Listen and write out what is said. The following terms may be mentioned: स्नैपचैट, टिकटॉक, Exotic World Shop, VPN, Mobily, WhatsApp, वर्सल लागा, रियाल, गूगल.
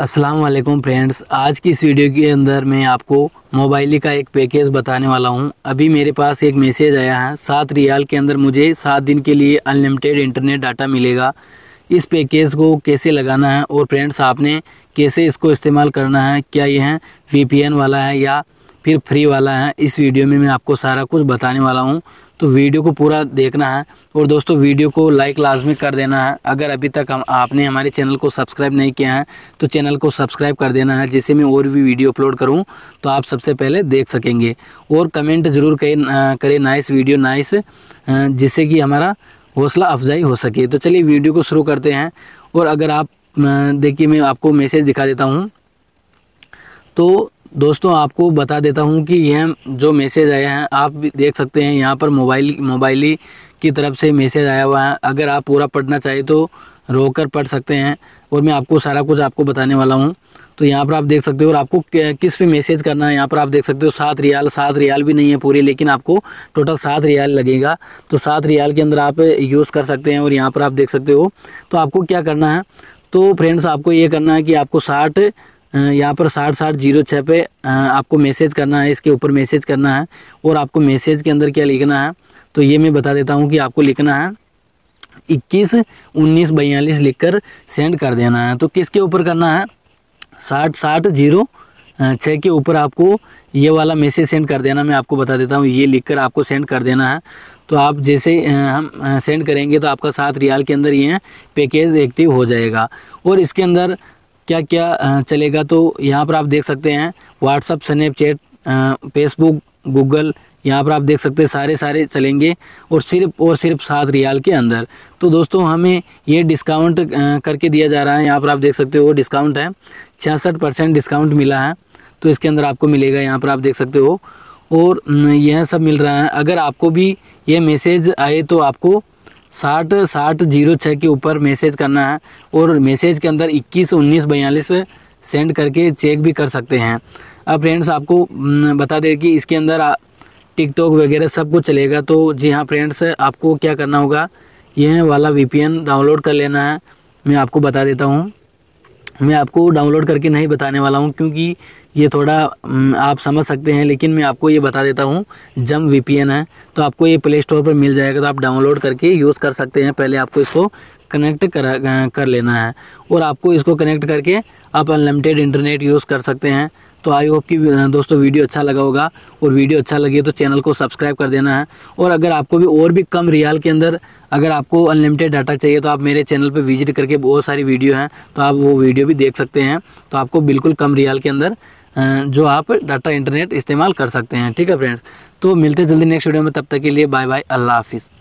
अस्सलाम वालेकुम फ्रेंड्स, आज की इस वीडियो के अंदर मैं आपको मोबाइली का एक पैकेज बताने वाला हूं। अभी मेरे पास एक मैसेज आया है, 7 रियाल के अंदर मुझे 7 दिन के लिए अनलिमिटेड इंटरनेट डाटा मिलेगा। इस पैकेज को कैसे लगाना है और फ्रेंड्स आपने कैसे इसको इस्तेमाल करना है, क्या यह VPN वाला है या फिर फ्री वाला है, इस वीडियो में मैं आपको सारा कुछ बताने वाला हूँ। तो वीडियो को पूरा देखना है और दोस्तों वीडियो को लाइक लाजमी कर देना है। अगर अभी तक आपने हमारे चैनल को सब्सक्राइब नहीं किया है तो चैनल को सब्सक्राइब कर देना है, जिससे मैं और भी वीडियो अपलोड करूं तो आप सबसे पहले देख सकेंगे। और कमेंट ज़रूर करें नाइस वीडियो नाइस, जिससे कि हमारा हौसला अफजाई हो सके। तो चलिए वीडियो को शुरू करते हैं। और अगर आप देखिए, मैं आपको मैसेज दिखा देता हूँ। तो दोस्तों आपको बता देता हूं कि यह जो मैसेज आया है आप भी देख सकते हैं, यहां पर मोबाइली की तरफ से मैसेज आया हुआ है। अगर आप पूरा पढ़ना चाहिए तो रोककर पढ़ सकते हैं, और मैं आपको सारा कुछ आपको बताने वाला हूं। तो यहां पर आप देख सकते हो, और आपको किस पे मैसेज करना है यहाँ पर आप देख सकते हो। 7 रियाल भी नहीं है पूरी, लेकिन आपको टोटल 7 रियाल लगेगा। तो 7 रियाल के अंदर आप यूज़ कर सकते हैं, और यहाँ पर आप देख सकते हो। तो आपको क्या करना है, तो फ्रेंड्स आपको ये करना है कि आपको 60 06 पे आपको मैसेज करना है, इसके ऊपर मैसेज करना है। और आपको मैसेज के अंदर क्या लिखना है, तो ये मैं बता देता हूँ कि आपको लिखना है 21 19 42 लिखकर सेंड कर देना है। तो किसके ऊपर करना है, 60 06 के ऊपर आपको ये वाला मैसेज सेंड कर देना। मैं आपको बता देता हूँ, ये लिखकर आपको सेंड कर देना है। तो आप जैसे हम सेंड करेंगे तो आपका 7 रियाल के अंदर ये पैकेज एक्टिव हो जाएगा। और इसके अंदर क्या क्या चलेगा, तो यहाँ पर आप देख सकते हैं WhatsApp, स्नैपचैट, फेसबुक, गूगल, यहाँ पर आप देख सकते हैं सारे चलेंगे, और सिर्फ 7 रियाल के अंदर। तो दोस्तों हमें ये डिस्काउंट करके दिया जा रहा है, यहाँ पर आप देख सकते हो वो डिस्काउंट है, 66% डिस्काउंट मिला है। तो इसके अंदर आपको मिलेगा, यहाँ पर आप देख सकते हो, और यह सब मिल रहा है। अगर आपको भी ये मैसेज आए तो आपको 60 06 के ऊपर मैसेज करना है, और मैसेज के अंदर 21 19 42 सेंड करके चेक भी कर सकते हैं। अब फ्रेंड्स आपको बता दें कि इसके अंदर टिकटॉक वगैरह सब कुछ चलेगा। तो जी हाँ फ्रेंड्स, आपको क्या करना होगा, यह वाला VPN डाउनलोड कर लेना है। मैं आपको बता देता हूँ, मैं आपको डाउनलोड करके नहीं बताने वाला हूँ क्योंकि ये थोड़ा आप समझ सकते हैं, लेकिन मैं आपको ये बता देता हूँ जम VPN है। तो आपको ये प्ले स्टोर पर मिल जाएगा, तो आप डाउनलोड करके यूज़ कर सकते हैं। पहले आपको इसको कनेक्ट कर लेना है, और आपको इसको कनेक्ट करके आप अनलिमिटेड इंटरनेट यूज़ कर सकते हैं। तो आई होप कि दोस्तों वीडियो अच्छा लगा होगा, और वीडियो अच्छा लगे तो चैनल को सब्सक्राइब कर देना है। और अगर आपको भी और भी कम रियाल के अंदर अगर आपको अनलिमिटेड डाटा चाहिए तो आप मेरे चैनल पर विजिट करके बहुत सारी वीडियो हैं, तो आप वो वीडियो भी देख सकते हैं। तो आपको बिल्कुल कम रियाल के अंदर जो आप डाटा इंटरनेट इस्तेमाल कर सकते हैं। ठीक है फ्रेंड्स, तो मिलते जल्दी नेक्स्ट वीडियो में, तब तक के लिए बाय बाय, अल्लाह हाफिज़।